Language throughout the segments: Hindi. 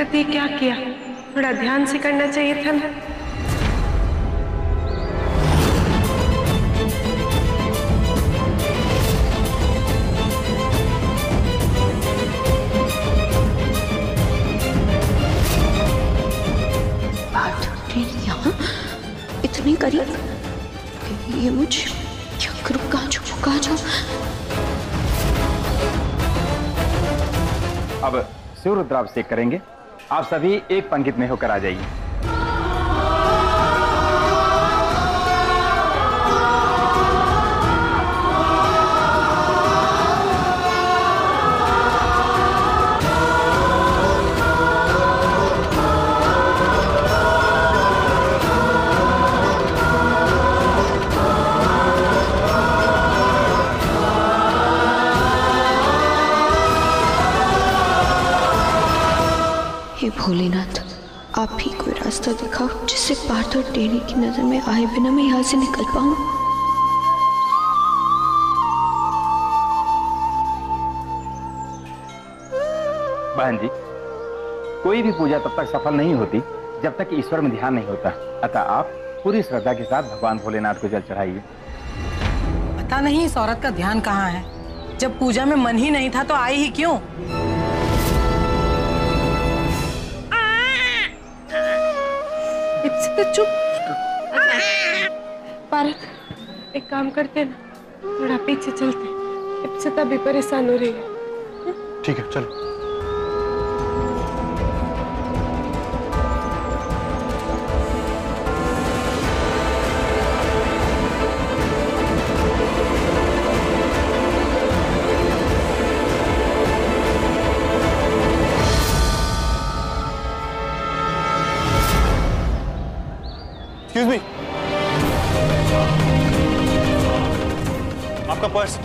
हरकत ये क्या किया? थोड़ा ध्यान से करना चाहिए था ना। इतनी करीब, ये मुझे क्या करूं? कहाँ जाऊं? कहाँ जाऊं? अब सूर्यद्राभिषेक करेंगे, आप सभी एक पंक्ति में होकर आ जाइए। भोलेनाथ, आप ही कोई रास्ता दिखाओ जिससे पार्थ और टेनी की नजर में आए बिना मैं यहाँ से निकल पाऊं। बहन जी, कोई भी पूजा तब तक सफल नहीं होती जब तक ईश्वर में ध्यान नहीं होता, अतः आप पूरी श्रद्धा के साथ भगवान भोलेनाथ को जल चढ़ाइए। पता नहीं इस औरत का ध्यान कहाँ है। जब पूजा में मन ही नहीं था तो आई ही क्यों? चुप। पार्थ, एक काम करते ना, थोड़ा पीछे चलते, इप्सिता भी परेशान हो रही है। ठीक है, चलो। आपका पर्स।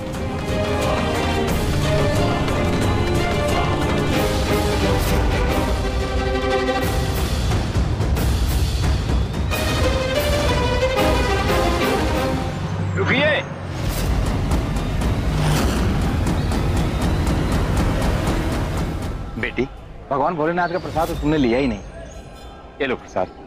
रुकिए, बेटी, भगवान भोलेनाथ का प्रसाद तो तुमने लिया ही नहीं। ये लो प्रसाद।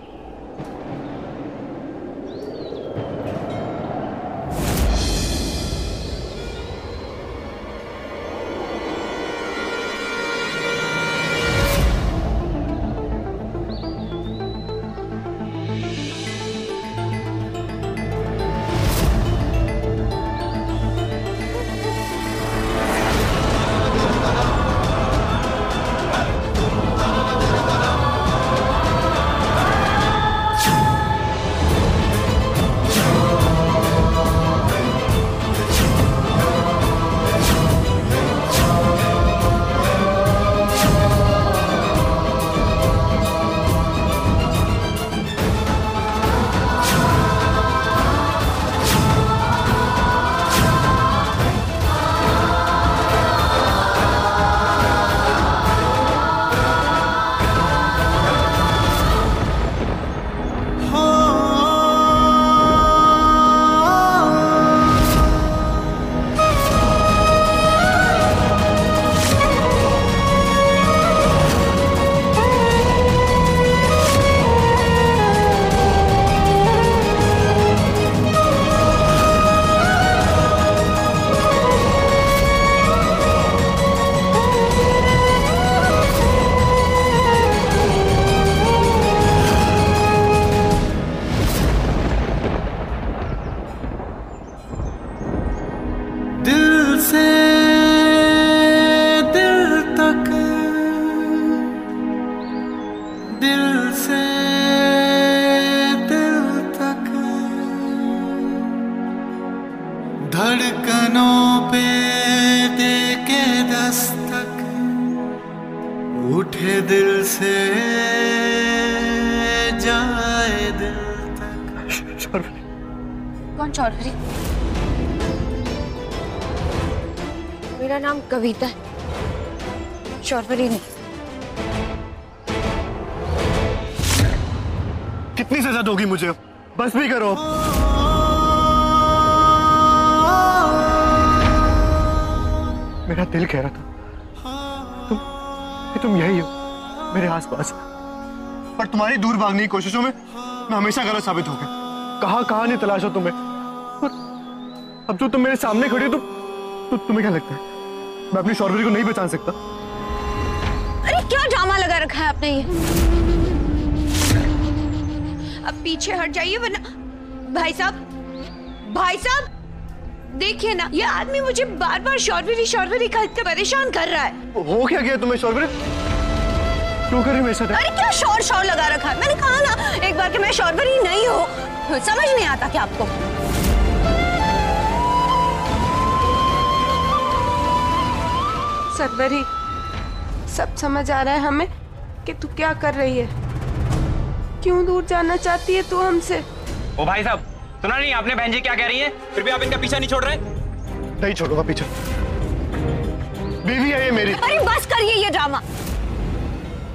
कौन शौरवरी? मेरा नाम कविता है, शौरवरी नहीं। कितनी सजा दोगी मुझे? बस भी करो। मेरा दिल कह रहा था तुम यही हो। मेरे आसपास, पर तुम्हारी दूर भागने की कोशिशों में मैं हमेशा गलत साबित हो गया। कहां कहां ने तलाशा तुम्हें, और अब जो तुम मेरे सामने खड़े हो तो तुम्हें क्या लगता है मैं अपनी शौर्य को नहीं पहचान सकता? अरे क्या ड्रामा लगा रखा है आपने ये। अब पीछे हट जाइए वरना भाई साहब देखिए ना, ये आदमी मुझे बार बार शौर्वरी कहकर परेशान कर रहा है। हो क्या गया तुम्हें शौर्वरी? क्यों कर रही मेरे साथ? अरे क्या शौर लगा रखा है? मैंने कहा ना एक बार कि मैं शौर्वरी नहीं हूँ। समझ नहीं आता क्या आपको? शौर्वरी, सब समझ आ रहा है हमें कि तू क्या कर रही है, क्यों दूर जाना चाहती है तू हमसे। ओ भाई साहब सुना नहीं आपने बहन जी क्या कह रही है? फिर भी आप इनका पीछा नहीं छोड़ रहे? नहीं छोड़ूंगा पीछा, बीवी है ये मेरी। अरे बस करिए ये ड्रामा।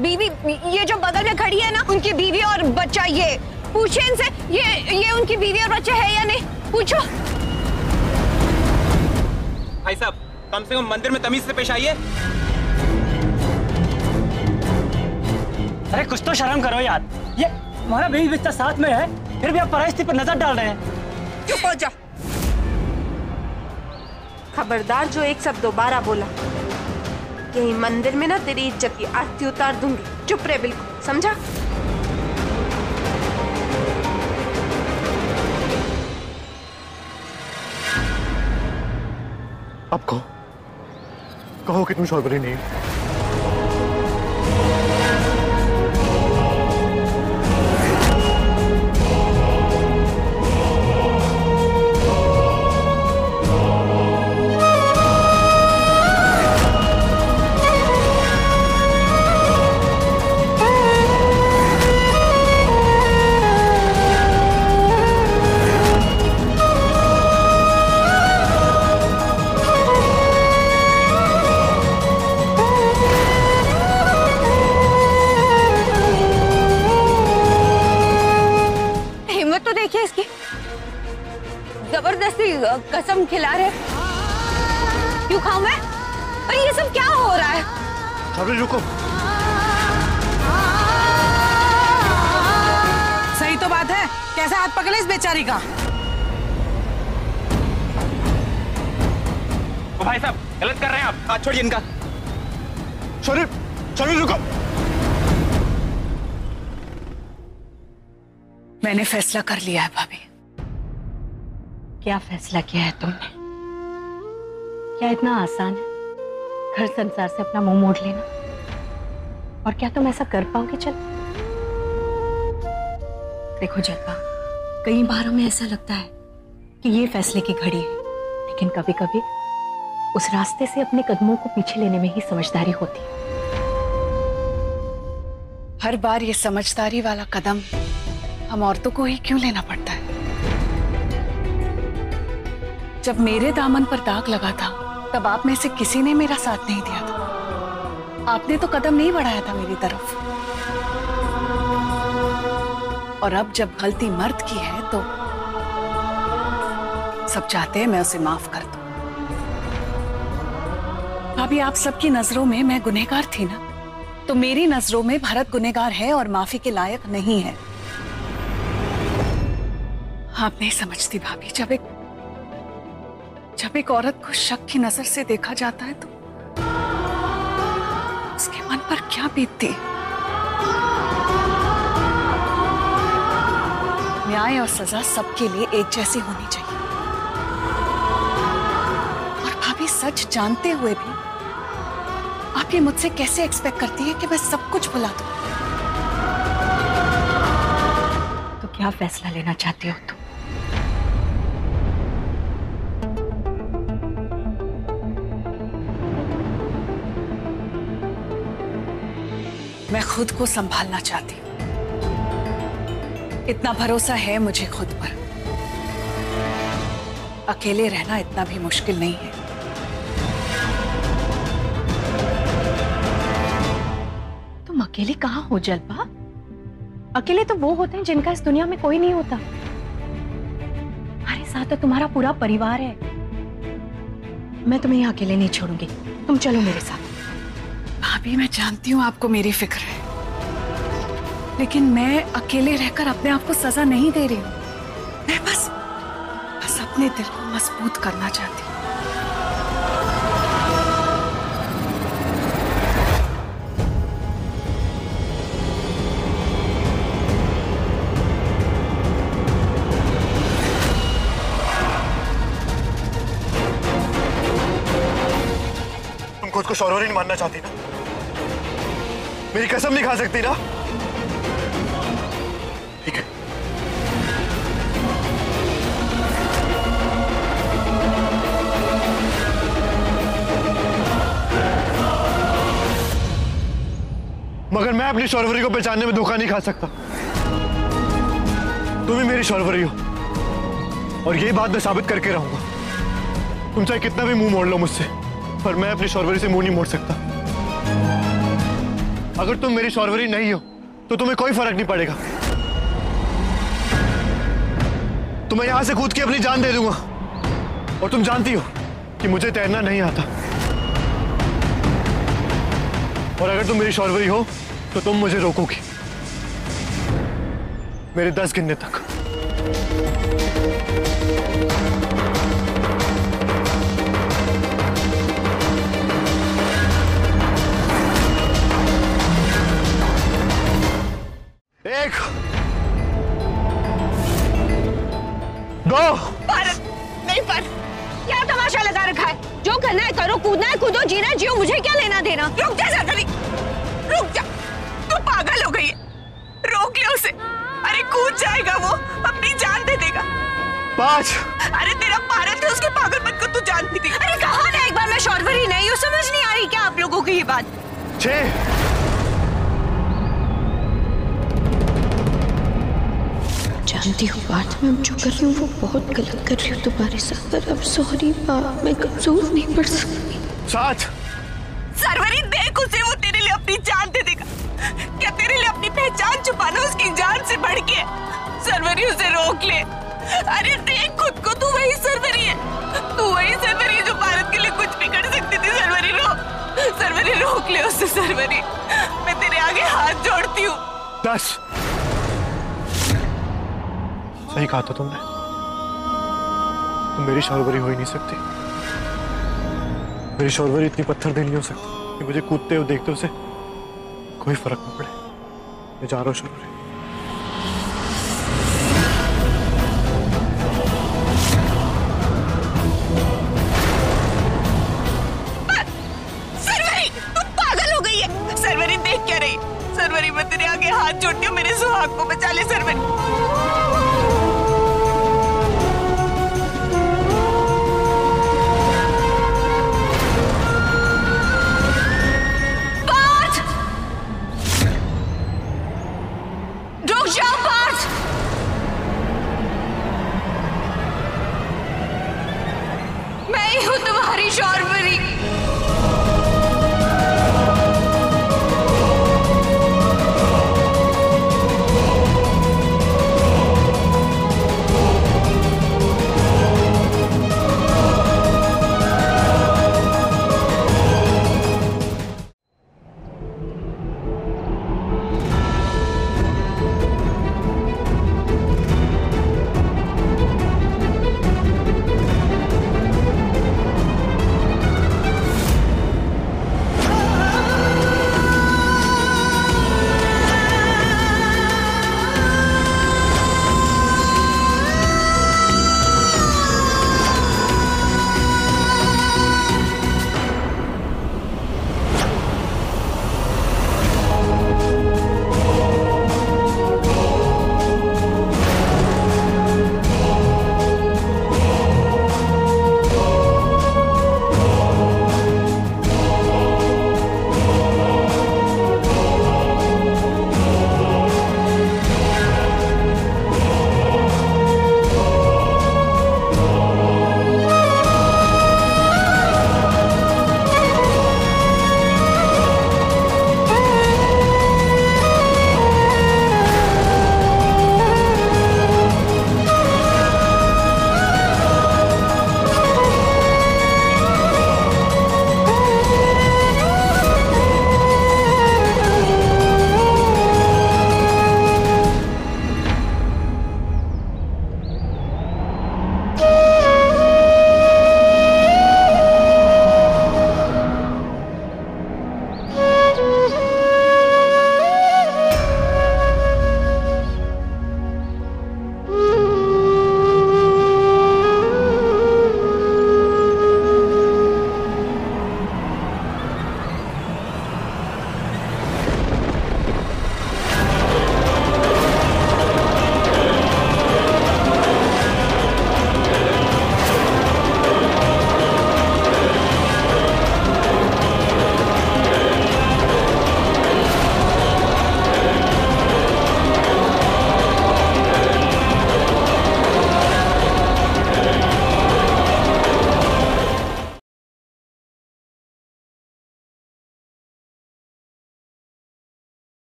बीवी ये जो बगल में खड़ी है ना, उनकी बीवी और बच्चा। ये पूछे इनसे ये उनकी बीवी और बच्चा है या नहीं? पूछो। भाई साहब कम से कम मंदिर में तमीज से पेश आइए। अरे कुछ तो शर्म करो यार, ये हमारा बीवी बच्चा साथ में है फिर भी आप पराइस्ती पर नजर डाल रहे हैं। चुप हो जा। खबरदार जो एक शब्द दोबारा बोला, यही मंदिर में ना तेरी इज्जत की आरती उतार दूंगी। चुप रहे बिल्कुल, समझा? अब कहो कि तुम शौर्वरी नहीं हो। कसम खिला रहे, क्यों खाऊं मैं? और ये सब क्या हो रहा है? शौर्वरी रुको। सही तो बात है, कैसा हाथ पकड़े इस बेचारी का। तो भाई साहब गलत कर रहे हैं आप, हाथ छोड़िए इनका। शौर्वरी रुको। मैंने फैसला कर लिया है भाभी। क्या फैसला किया है तुमने? क्या इतना आसान है घर संसार से अपना मुंह मोड़ लेना? और क्या तुम ऐसा कर पाओगे? चल देखो जलवा, कई बार हमें ऐसा लगता है कि ये फैसले की घड़ी है, लेकिन कभी कभी उस रास्ते से अपने कदमों को पीछे लेने में ही समझदारी होती है। हर बार ये समझदारी वाला कदम हम औरतों को ही क्यों लेना पड़ता है? जब मेरे दामन पर दाग लगा था तब आप में से किसी ने मेरा साथ नहीं दिया था। आपने तो कदम नहीं बढ़ाया था मेरी तरफ, और अब जब गलती मर्द की है तो सब चाहते हैं मैं उसे माफ कर दूं। भाभी आप सबकी नजरों में मैं गुनहगार थी ना, तो मेरी नजरों में भारत गुनहगार है और माफी के लायक नहीं है। आप नहीं समझती भाभी, जब एक औरत को शक की नजर से देखा जाता है तो उसके मन पर क्या बीतती। न्याय और सजा सबके लिए एक जैसी होनी चाहिए, और भाभी सच जानते हुए भी आप ये मुझसे कैसे एक्सपेक्ट करती है कि मैं सब कुछ भुला दूं? तो क्या फैसला लेना चाहती हो तुम? मैं खुद को संभालना चाहती हूँ। इतना भरोसा है मुझे खुद पर। अकेले रहना इतना भी मुश्किल नहीं है। तुम अकेले कहाँ हो जलपा? अकेले तो वो होते हैं जिनका इस दुनिया में कोई नहीं होता। हमारे साथ तो तुम्हारा पूरा परिवार है। मैं तुम्हें यहाँ अकेले नहीं छोड़ूंगी, तुम चलो मेरे साथ। भाभी मैं जानती हूँ आपको मेरी फिक्र है, लेकिन मैं अकेले रहकर अपने आप को सजा नहीं दे रही हूँ। मैं बस अपने दिल को मजबूत करना चाहती हूँ। उसको शौरोरी नहीं मानना चाहती ना, मेरी कसम नहीं खा सकती ना। ठीक है, मगर मैं अपनी शौरोरी को पहचानने में धोखा नहीं खा सकता। तुम ही मेरी शौरोरी हो और ये बात मैं साबित करके रहूंगा। तुम चाहे कितना भी मुंह मोड़ लो मुझसे, पर मैं अपनी शौरवरी से मुंह नहीं मोड़ सकता। अगर तुम मेरी शौरवरी नहीं हो तो तुम्हें कोई फर्क नहीं पड़ेगा। तो मैं यहां से कूद के अपनी जान दे दूंगा, और तुम जानती हो कि मुझे तैरना नहीं आता। और अगर तुम मेरी शौरवरी हो तो तुम मुझे रोकोगी, मेरे 10 गिनने तक। एक, दो। पार्थ नहीं, पार्थ क्या तमाशा लगा रखा है? जो करना है करो, कूदना है कूदो, जीना है जियो, मुझे क्या लेना देना। रुक जा सातरी, रुक जा, तू पागल हो गई है। रोक ले उसे, अरे कूद जाएगा वो, अपनी जान दे देगा। 5। अरे तेरा पार्थ है, उसके पागलपन को तू जानती थी। अरे कहा ना एक बार मैं शौरवरी नहीं हूँ। समझ नहीं आ रही क्या आप लोगों की ये बात? 6। जानती हूँ पार्थ, मैं जो कर रही हूँ वो बहुत गलत कर रही हूँ तुम्हारे साथ, पर अब सॉरी पार्थ, मैं कमजोर नहीं पड़ सकती। 7। शौरवरी देख उसे, वो तेरे लिए अपनी जान दे देगा। क्या तेरे लिए अपनी पहचान छुपाना उसकी जान से बढ़ के? शौरवरी उसे रोक ले। अरे देख खुद को, तू वही शौरवरी है, तू वही शौरवरी है जो भारत के लिए कुछ भी कर सकती थी। शौरवरी रोक, शौरवरी रोक ले उसे। शौरवरी मैं तेरे आगे हाथ जोड़ती हूँ। 10। सही कहा था तुमने, तुम मेरी शौरवरी हो ही नहीं सकती। मेरी शौरवरी इतनी पत्थर दिल नहीं हो सकती कि मुझे कूदते हुए देखते उसे कोई फर्क ना पड़े। मैं जा रहा हूँ शौरवरी। शौरवरी तुम पागल हो गई है। शौरवरी देख क्या रही? शौरवरी मैं तेरे आगे हाथ जोड़ती हूँ, मेरे सुहाग को बचा ले। शौरवरी